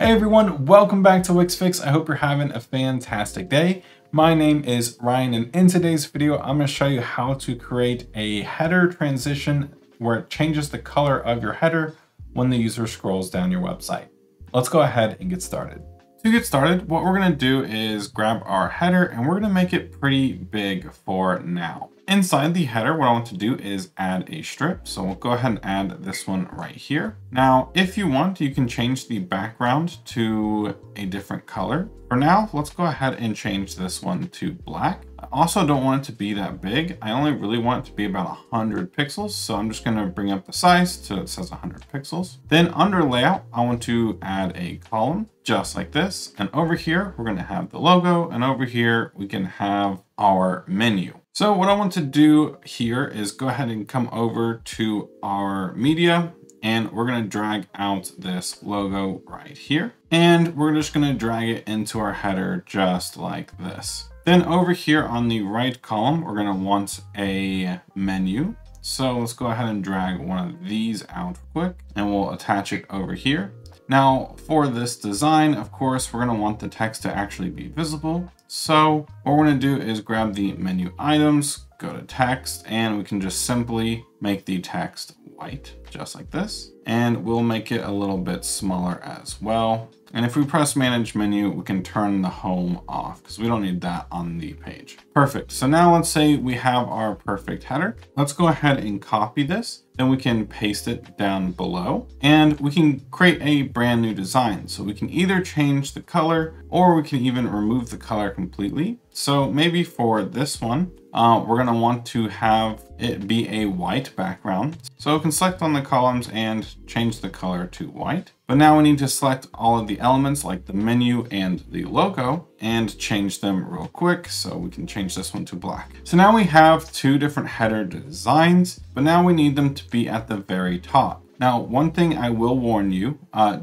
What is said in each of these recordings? Hey everyone, welcome back to WixFix. I hope you're having a fantastic day. My name is Ryan, and in today's video, I'm gonna show you how to create a header transition where it changes the color of your header when the user scrolls down your website. Let's go ahead and get started. To get started, what we're gonna do is grab our header and we're gonna make it pretty big for now. Inside the header, what I want to do is add a strip. So we'll go ahead and add this one right here. Now, if you want, you can change the background to a different color. For now, let's go ahead and change this one to black. I also don't want it to be that big. I only really want it to be about 100 pixels. So I'm just gonna bring up the size so it says 100 pixels. Then under layout, I want to add a column just like this. And over here, we're gonna have the logo. And over here, we can have our menu. So what I want to do here is go ahead and come over to our media and we're going to drag out this logo right here. And we're just going to drag it into our header just like this. Then over here on the right column, we're going to want a menu. So let's go ahead and drag one of these out quick and we'll attach it over here. Now for this design, of course, we're going to want the text to actually be visible. So what we're going to do is grab the menu items, go to text, and we can just simply make the text white, just like this. And we'll make it a little bit smaller as well. And if we press manage menu, we can turn the home off because we don't need that on the page. Perfect. So now let's say we have our perfect header. Let's go ahead and copy this. Then we can paste it down below and we can create a brand new design. So we can either change the color or we can even remove the color completely. So maybe for this one, we're going to want to have it be a white background. So we can select on the columns and change the color to white. But now we need to select all of the elements like the menu and the logo and change them real quick. So we can change this one to black. So now we have two different header designs, but now we need them to be at the very top. Now, one thing I will warn you,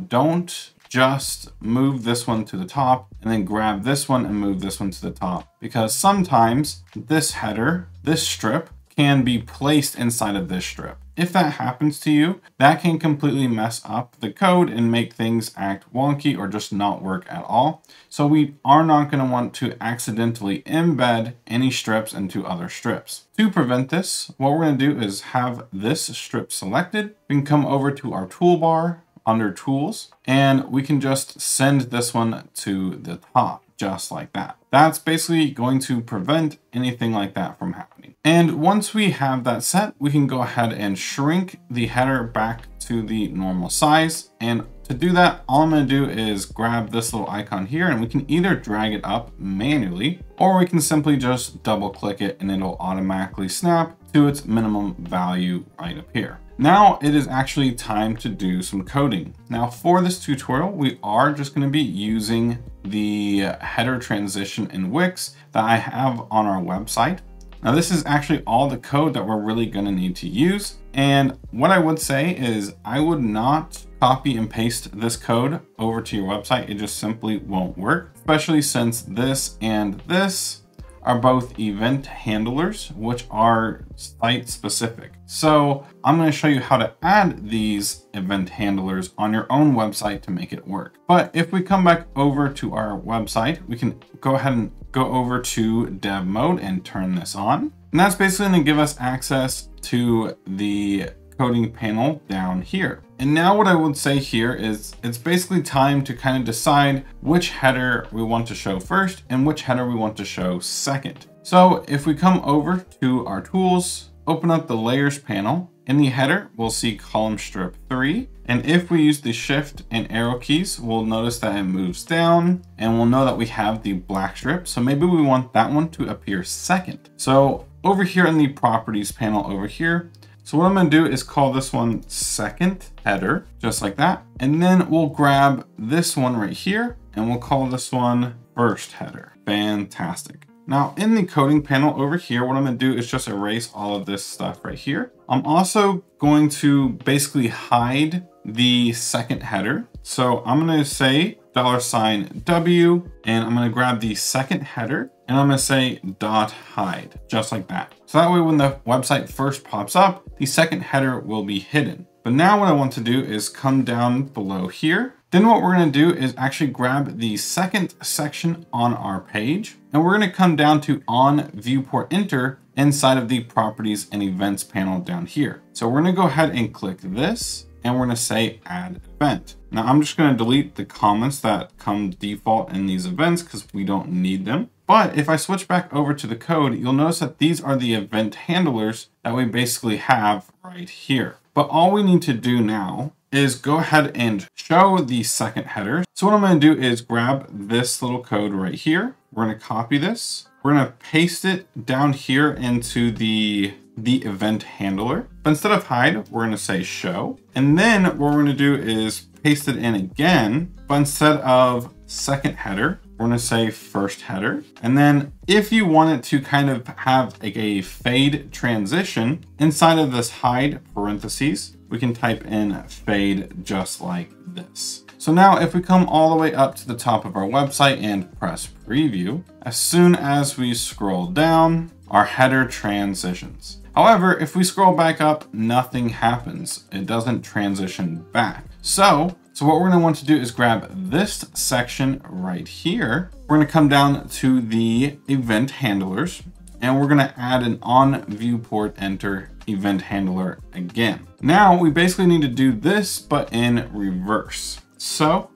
don't just move this one to the top and then grab this one and move this one to the top, because sometimes this header, this strip can be placed inside of this strip. If that happens to you, that can completely mess up the code and make things act wonky or just not work at all. So we are not going to want to accidentally embed any strips into other strips. To prevent this, what we're going to do is have this strip selected. We can come over to our toolbar under tools, and we can just send this one to the top, just like that. That's basically going to prevent anything like that from happening. And once we have that set, we can go ahead and shrink the header back to the normal size. And to do that, all I'm going to do is grab this little icon here, and we can either drag it up manually, or we can simply just double click it and it'll automatically snap to its minimum value right up here. Now it is actually time to do some coding. Now for this tutorial, we are just going to be using the header transition in Wix that I have on our website. Now this is actually all the code that we're really going to need to use. And what I would say is I would not copy and paste this code over to your website. It just simply won't work, especially since this and this are both event handlers, which are site specific. So I'm going to show you how to add these event handlers on your own website to make it work. But if we come back over to our website, we can go ahead and go over to dev mode and turn this on. And that's basically going to give us access to the coding panel down here. And now what I would say here is it's basically time to kind of decide which header we want to show first and which header we want to show second. So if we come over to our tools, open up the layers panel, in the header, we'll see column strip 3. And if we use the shift and arrow keys, we'll notice that it moves down and we'll know that we have the black strip. So maybe we want that one to appear second. So over here in the properties panel over here, so what I'm going to do is call this one second header, just like that. And then we'll grab this one right here and we'll call this one first header. Fantastic. Now in the coding panel over here, what I'm going to do is just erase all of this stuff right here. I'm also going to basically hide the second header. So I'm going to say $W and I'm going to grab the second header and I'm going to say .hide, just like that. So that way, when the website first pops up, the second header will be hidden. But now what I want to do is come down below here Then what we're going to do is actually grab the second section on our page, and we're going to come down to on viewport enter inside of the properties and events panel down here. So we're going to go ahead and click this, and we're going to say add event. Now I'm just going to delete the comments that come default in these events because we don't need them. But if I switch back over to the code, you'll notice that these are the event handlers that we basically have right here. But all we need to do now is go ahead and show the second header. So what I'm going to do is grab this little code right here. We're going to copy this. We're going to paste it down here into the event handler. But instead of hide, we're going to say show. And then what we're going to do is paste it in again. But instead of second header, we're going to say first header. And then if you want it to kind of have like a fade transition inside of this hide parentheses, we can type in fade just like this. So now if we come all the way up to the top of our website and press preview, as soon as we scroll down, our header transitions. However, if we scroll back up, nothing happens. It doesn't transition back. So what we're going to want to do is grab this section right here. We're going to come down to the event handlers, and we're going to add an on viewport enter event handler again. Now we basically need to do this, but in reverse. So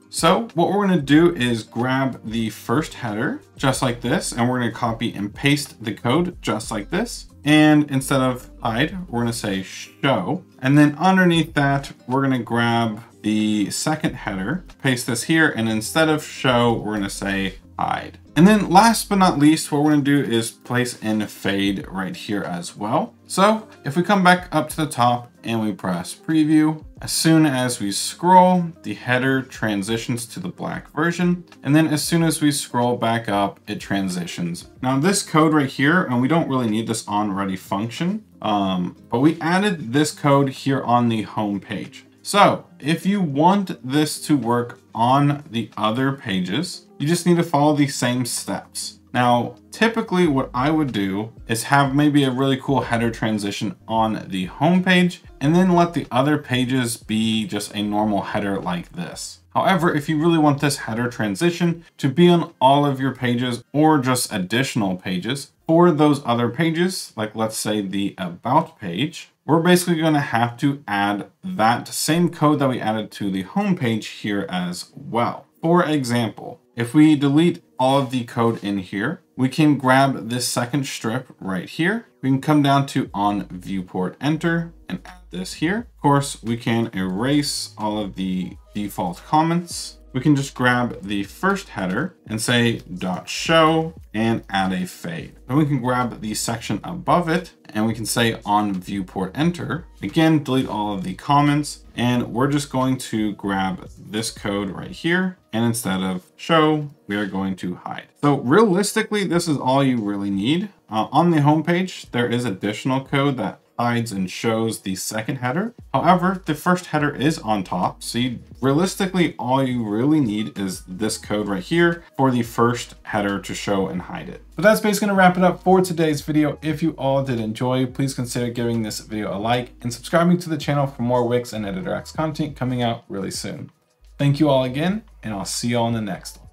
what we're going to do is grab the first header just like this, and we're going to copy and paste the code just like this. And instead of hide, we're going to say show. And then underneath that, we're going to grab the second header, paste this here, and instead of show, we're going to say hide. And then last but not least, what we're going to do is place in fade right here as well. So if we come back up to the top and we press preview, as soon as we scroll, the header transitions to the black version. And then as soon as we scroll back up, it transitions. Now this code right here, and we don't really need this on ready function, but we added this code here on the home page. So if you want this to work on the other pages, you just need to follow the same steps. Now, typically what I would do is have maybe a really cool header transition on the home page, and then let the other pages be just a normal header like this. However, if you really want this header transition to be on all of your pages or just additional pages for those other pages, like let's say the about page, we're basically going to have to add that same code that we added to the home page here as well. For example, if we delete all of the code in here, we can grab this second strip right here. We can come down to on viewport enter and add this here. Of course, we can erase all of the default comments. We can just grab the first header and say dot show and add a fade. Then we can grab the section above it and we can say on viewport enter. Again, delete all of the comments, and we're just going to grab this code right here. And instead of show, we are going to hide. So realistically, this is all you really need. On the home page, there is additional code that hides and shows the second header. However, the first header is on top. So realistically, all you really need is this code right here for the first header to show and hide it. But that's basically gonna wrap it up for today's video. If you all did enjoy, please consider giving this video a like and subscribing to the channel for more Wix and Editor X content coming out really soon. Thank you all again, and I'll see you all in the next one.